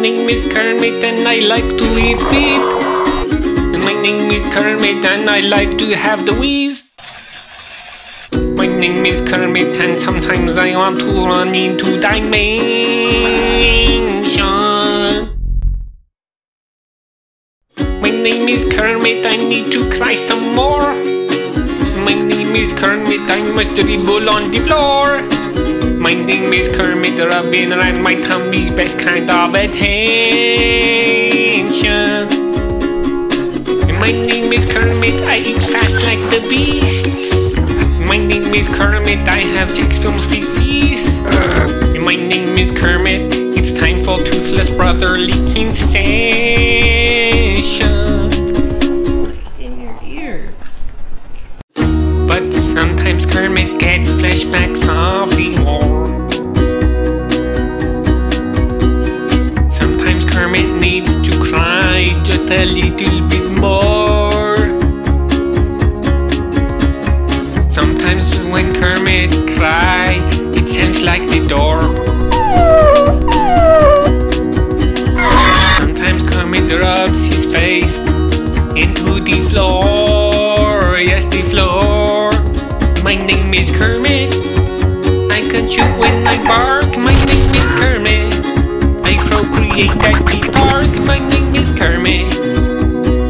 name is Kermit and I like to eat feet. My name is Kermit and I like to have the wheeze. My name is Kermit and sometimes I want to run into dimension. My name is Kermit, I need to cry some more. My name is Kermit, I must dribble on the floor. My name is Kermit, rubbing around my tummy, best kind of attention. My name is Kermit, I eat fast like the beasts. My name is Kermit, I have Jackson's disease. My name is Kermit, it's time for toothless brotherly sensation. It's in your ear. But sometimes Kermit gets flashbacks of the war. Kermit needs to cry just a little bit more. Sometimes when Kermit cries, it sounds like the door. Sometimes Kermit rubs his face into the floor. Yes, the floor. My name is Kermit, I can chew when I bark. My name is Kermit, I procreate that people. My name is Kermit,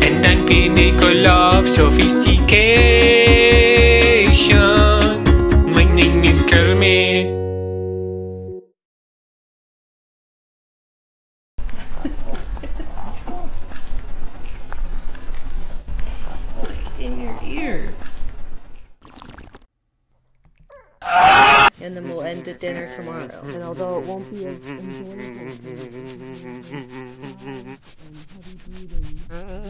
and I'm pinnacle of sophistication. My name is Kermit. It's like in your ear. And then we'll end at dinner tomorrow. And although it won't be as enjoyable,